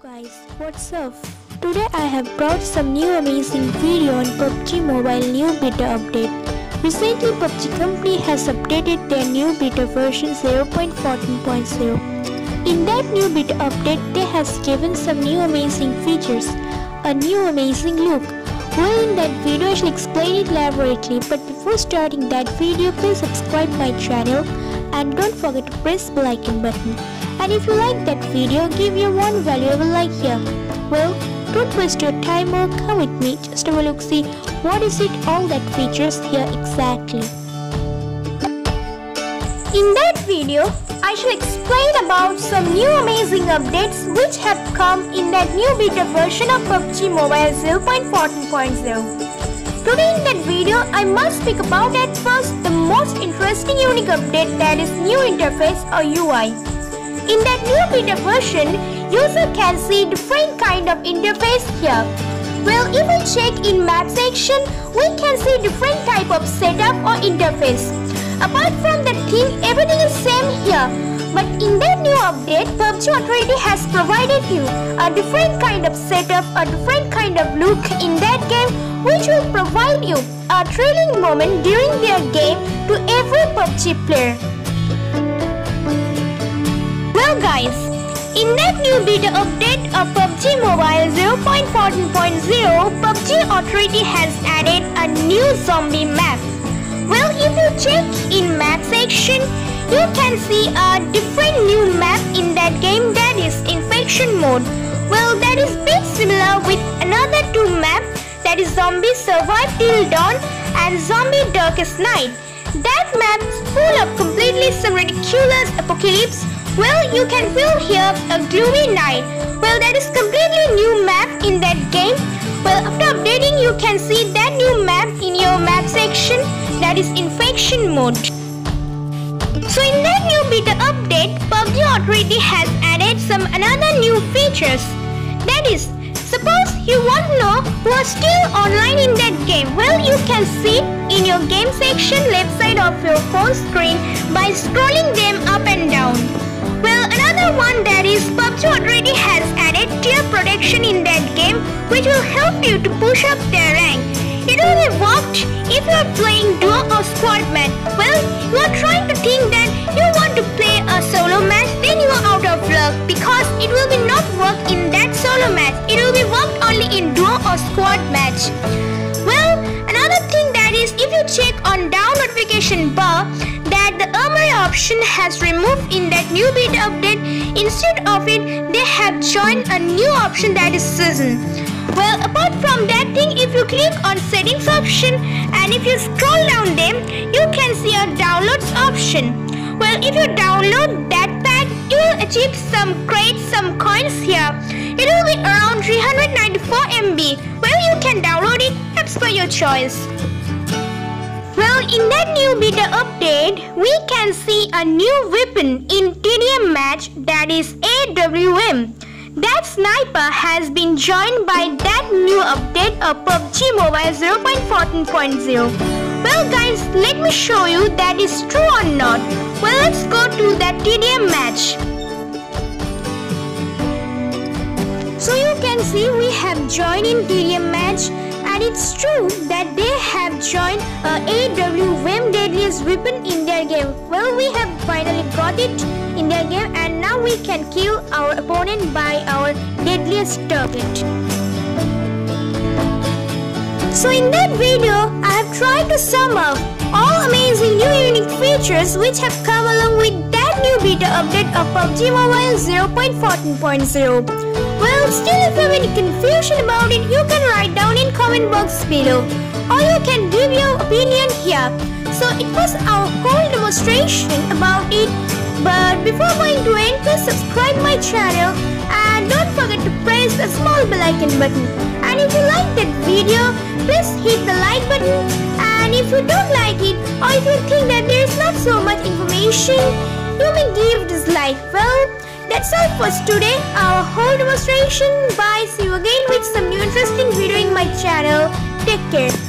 Guys, what's up? Today I have brought some new amazing video on PUBG Mobile new beta update. Recently PUBG company has updated their new beta version 0.14.0. In that new beta update they has given some new amazing features, a new amazing look. Well, in that video I shall explain it elaborately, but before starting that video please subscribe my channel and don't forget to press the like button. And if you like that video, give your one valuable like here. Well, don't waste your time or come with me, just have a look see what is it all that features here exactly. In that video, I shall explain about some new amazing updates which have come in that new beta version of PUBG Mobile 0.14.0. Today in that video, I must speak about at first the most interesting unique update, that is new interface or UI. In that new beta version, user can see different kind of interface here. Well, if we check in map section, we can see different type of setup or interface. Apart from that thing, everything is same here. But in that new update, PUBG already has provided you a different kind of setup, a different kind of look in that game, which will provide you a thrilling moment during their game to every PUBG player. Well guys, in that new beta update of PUBG Mobile 0.14.0, PUBG Authority has added a new zombie map. Well, if you check in map section, you can see a different new map in that game, that is infection mode. Well, that is bit similar with another two maps, that is zombie survive till dawn and zombie darkest night. That map is full of completely some ridiculous apocalypse. Well, you can feel here a gloomy night. Well, that is completely new map in that game. Well, after updating, you can see that new map in your map section, that is infection mode. So in that new beta update, PUBG already has added some another new features. That is, suppose you want to know who are still online in that game. Well, you can see in your game section left side of your phone screen by scrolling them up and down. Well, another one, that is PUBG already has added tier protection in that game, which will help you to push up their rank. It will be worked if you are playing duo or squad match. Well, you are trying to think that you want to play a solo match, then you are out of luck, because it will be not work in that solo match. It will be worked only in duo or squad match. Well, another thing, that is if you check on down notification bar, that the armory option has removed in that new beta update. Instead of it, they have joined a new option, that is season. Well, apart from that thing, if you click on settings option and if you scroll down them, you can see a downloads option. Well, if you download that pack, you will achieve some crates, some coins here. It will be around 394 MB. Well, you can download it as per your choice. Well, in that new beta update, we can see a new weapon in TDM match, that is AWM. That sniper has been joined by that new update of PUBG Mobile 0.14.0. Well guys, let me show you that is true or not. Well, let's go to that TDM match. So you can see we have joined in TDM match. And it's true that they have joined AWM deadliest weapon in their game. Well, we have finally got it in their game, and now we can kill our opponent by our deadliest target. So in that video, I have tried to sum up all amazing new unique features which have come along with that new beta update of PUBG Mobile 0.14.0. Well, still if you have any confusion about it, you can write down in comment box below, or you can give your opinion here. So it was our whole demonstration about it, but before going to end, please subscribe my channel and don't forget to press the small bell icon button. And if you like that video, please hit the like button, and if you don't like it, or if you think that there is not so much information, you may give dislike. Well, that's all for today, our whole demonstration. Bye, see you again with some new interesting video in my channel. Take care.